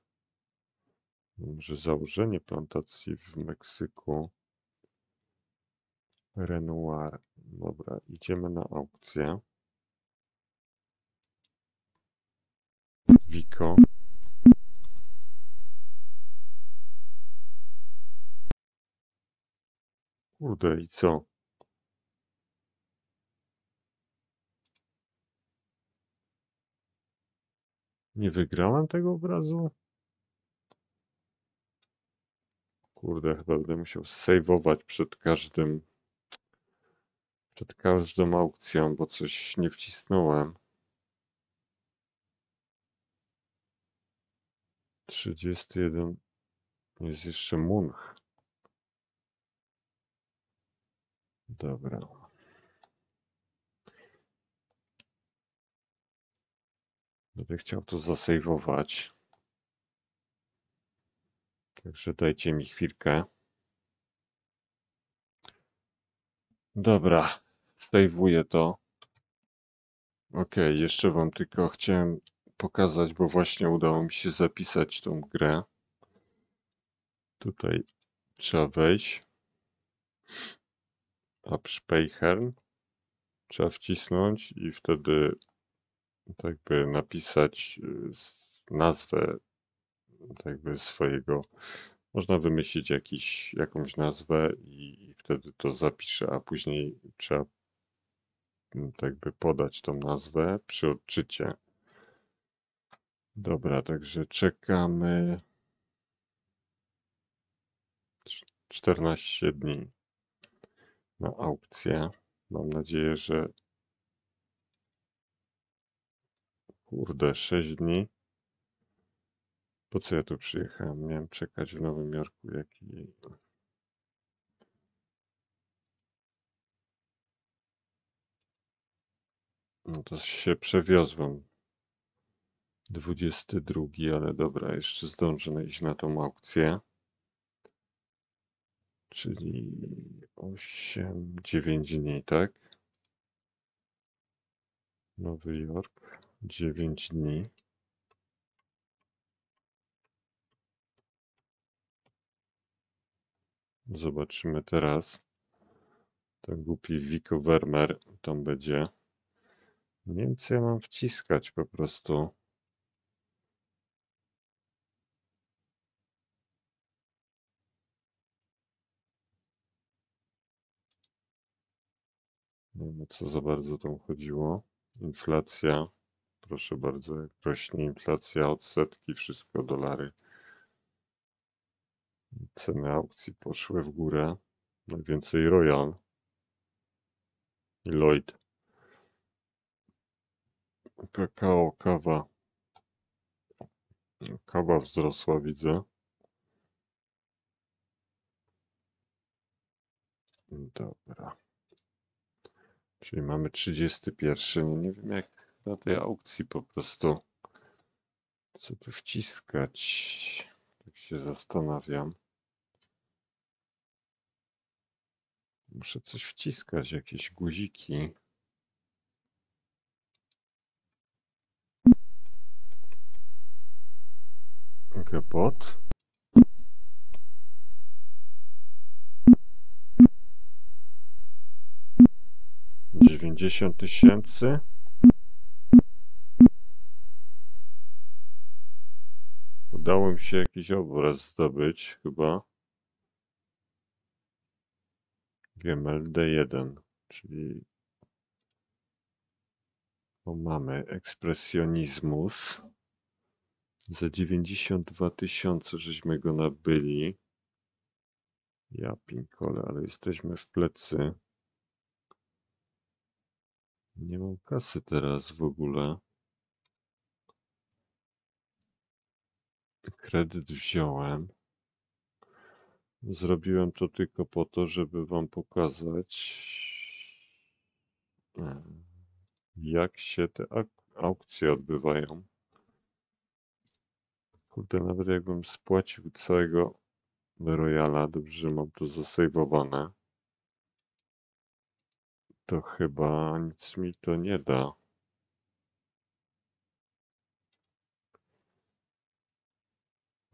Może założenie plantacji w Meksyku. Renoir. Dobra, idziemy na aukcję. Vico. Kurde, i co? Nie wygrałem tego obrazu? Kurde, chyba będę musiał save'ować przed każdą aukcją, bo coś nie wcisnąłem. 31. Jest jeszcze Munch. Dobra. Będę chciał to zasejwować. Także dajcie mi chwilkę. Dobra, sejwuję to. Ok, jeszcze wam tylko chciałem pokazać, bo właśnie udało mi się zapisać tą grę. Tutaj trzeba wejść. Abspeichern. Trzeba wcisnąć i wtedy tak by napisać nazwę tak by swojego, można wymyślić jakąś nazwę i wtedy to zapiszę, a później trzeba tak by podać tą nazwę przy odczycie. Dobra, także czekamy 14 dni na aukcję. Mam nadzieję, że kurde, 6 dni. Po co ja tu przyjechałem? Miałem czekać w Nowym Jorku. No to się przewiozłem. 22, ale dobra, jeszcze zdążę iść na tą aukcję. Czyli 8, 9 dni, tak? Nowy Jork. 9 dni. Zobaczymy teraz. Ten głupi Vico Vermeer tam będzie. Nie wiem, co ja mam wciskać po prostu. Nie wiem, o co za bardzo tam chodziło. Inflacja. Proszę bardzo, jak rośnie inflacja, odsetki, wszystko, dolary. Ceny aukcji poszły w górę. Najwięcej Royal i Lloyd. Kakao, kawa. Kawa wzrosła, widzę. Dobra. Czyli mamy 31. Nie wiem jak na tej aukcji po prostu co tu wciskać, tak się zastanawiam. Muszę coś wciskać, jakieś guziki. Gepot. 90 000. Udało mi się jakiś obraz zdobyć chyba. GMLD1, czyli tu mamy ekspresjonizmus. Za 92 000 żeśmy go nabyli. Ja pinkole, ale jesteśmy w plecy. Nie mam kasy teraz w ogóle. Kredyt wziąłem. Zrobiłem to tylko po to, żeby wam pokazać, jak się te aukcje odbywają. Kurde, nawet jakbym spłacił całego Royala, dobrze, że mam to zasejwowane, to chyba nic mi to nie da.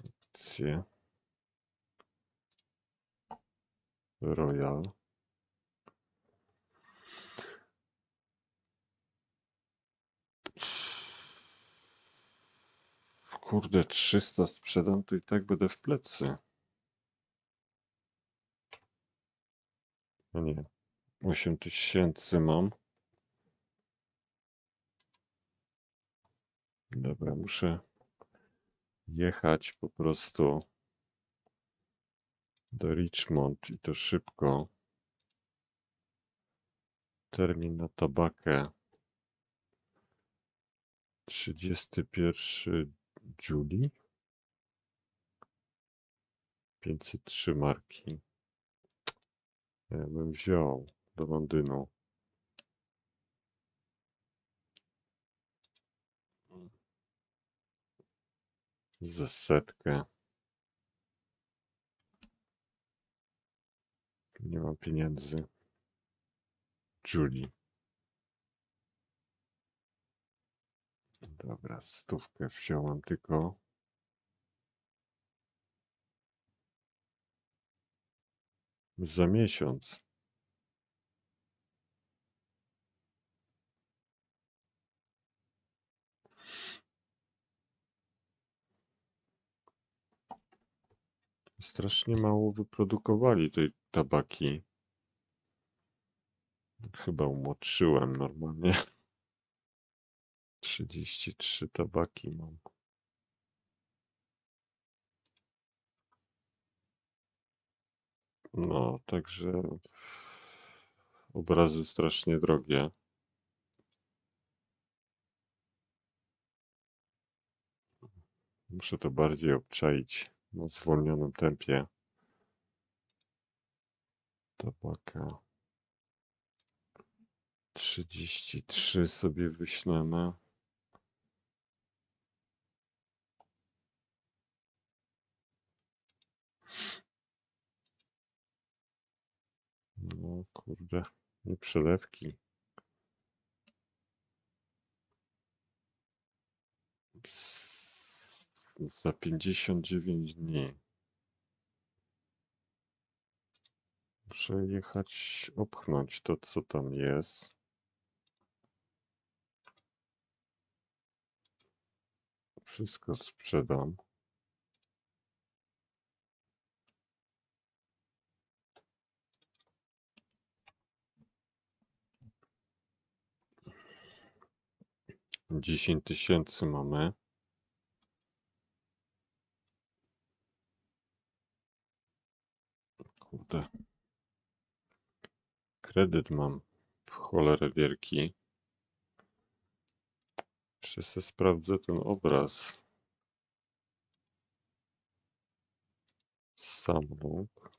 Aukcje. Royal. Kurde, 300 sprzedam, to i tak będę w plecy. No nie, 8000 mam. Dobra, muszę jechać po prostu do Richmond i to szybko. Termin na tabakę 31 Julii. 503 marki. Ja bym wziął do Londynu. Za 100. Nie mam pieniędzy. Julie. Dobra, 100 wziąłem tylko. Za miesiąc. Strasznie mało wyprodukowali tej tabaki. Chyba umoczyłem normalnie. 33 tabaki mam. No, także obrazy strasznie drogie. Muszę to bardziej obczaić na zwolnionym tempie. Tabaka. 33 sobie wyślemy. No kurde, nie przelewki. Za 59 dni. Muszę jechać, obchnąć to, co tam jest. Wszystko sprzedam. Dziesięć 000 mamy. Kurde. Kredyt mam w cholerę wielki. Jeszcze se sprawdzę ten obraz. Samolot.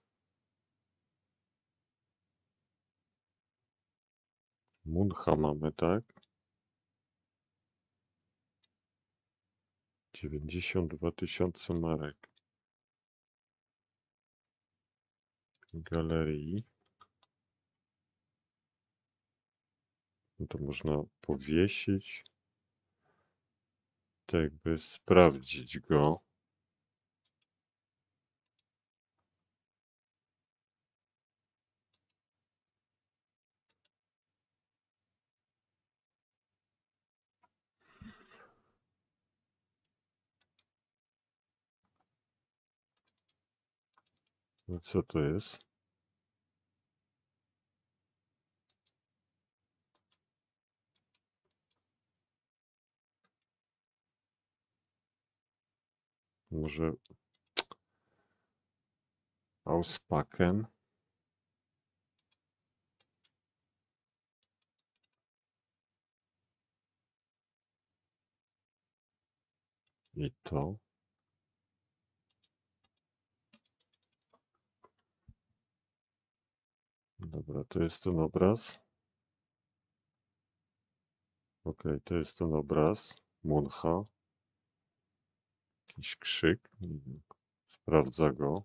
Muncha mamy, tak? 92 000 marek. Galerii. No to można powiesić. Tak jakby sprawdzić go. No co to jest? Może auspacken. I to. Dobra, to jest ten obraz. Ok, to jest ten obraz Muncha. Jakiś krzyk. Sprawdza go.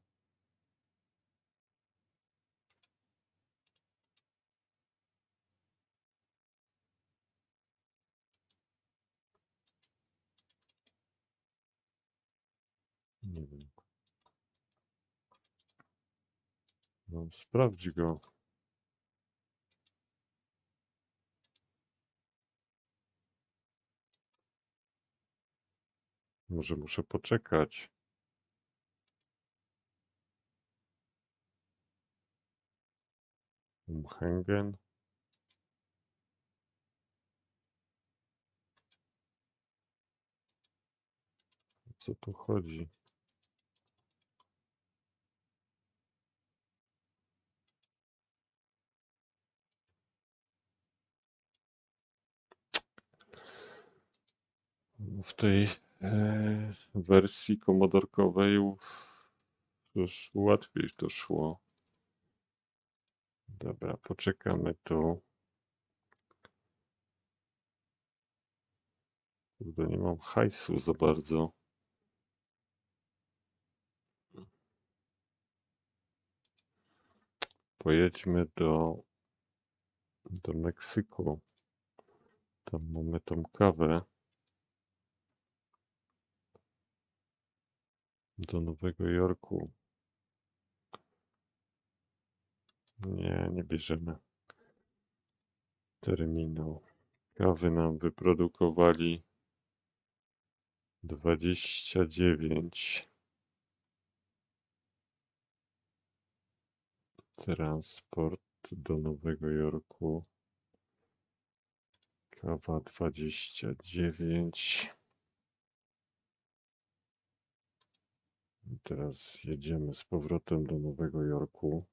Nie wiem. No, sprawdź go. Może muszę poczekać. Umhängen. O co tu chodzi? W tej wersji komodorkowej już łatwiej to szło. Dobra, poczekamy tu. Kurde, nie mam hajsu za bardzo. Pojedźmy do Meksyku. Tam mamy tą kawę. Do Nowego Jorku. Nie, nie bierzemy terminu. Kawy nam wyprodukowali 29. Transport do Nowego Jorku. Kawa 29. I teraz jedziemy z powrotem do Nowego Jorku.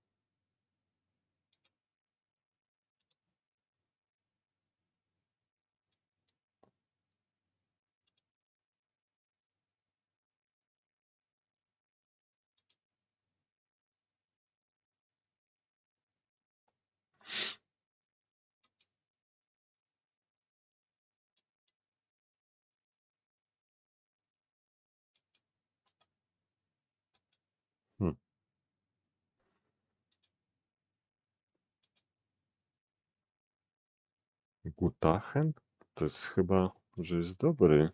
Gutachen? To jest chyba, że jest dobry.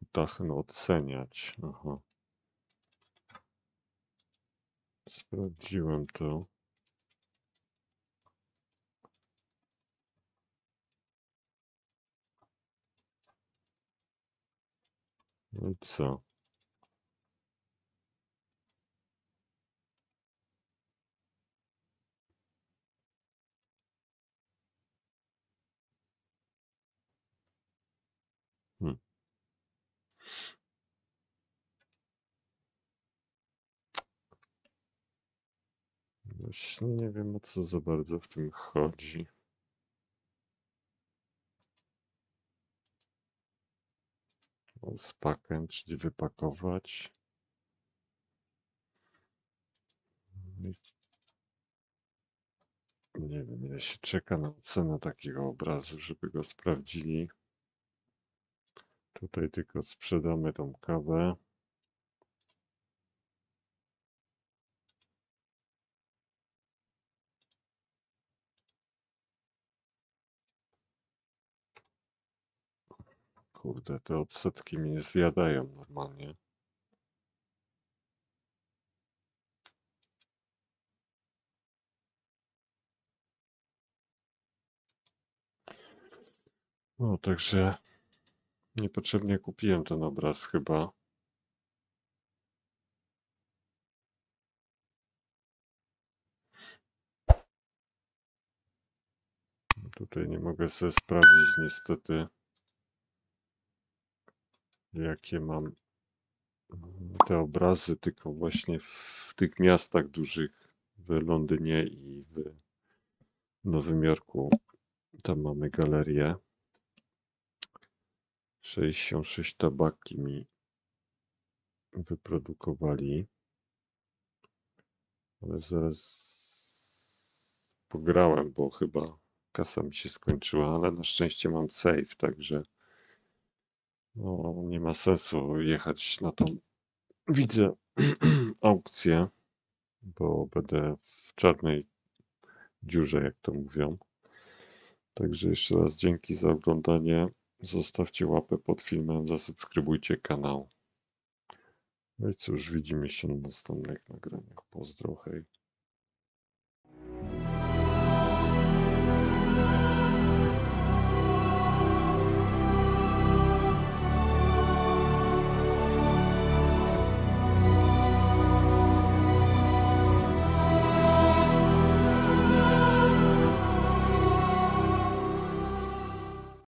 Gutachen oceniać. Aha. Sprawdziłem to. No i co? Właśnie nie wiem, o co za bardzo w tym chodzi. Spacken, czyli wypakować. Nie wiem, ile się czeka na ocenę takiego obrazu, żeby go sprawdzili. Tutaj tylko sprzedamy tą kawę. Kurde, te odsetki mnie zjadają normalnie. No, także niepotrzebnie kupiłem ten obraz chyba. Tutaj nie mogę sobie sprawdzić niestety, jakie mam te obrazy, tylko właśnie w tych miastach dużych, w Londynie i w Nowym Jorku. Tam mamy galerię. 66 tabaki mi wyprodukowali. Ale zaraz pograłem, bo chyba kasa mi się skończyła, ale na szczęście mam save, także no, nie ma sensu jechać na tą, widzę, aukcję, bo będę w czarnej dziurze, jak to mówią. Także jeszcze raz dzięki za oglądanie. Zostawcie łapę pod filmem, zasubskrybujcie kanał. No i cóż, widzimy się na następnych nagraniach. Pozdro, hej.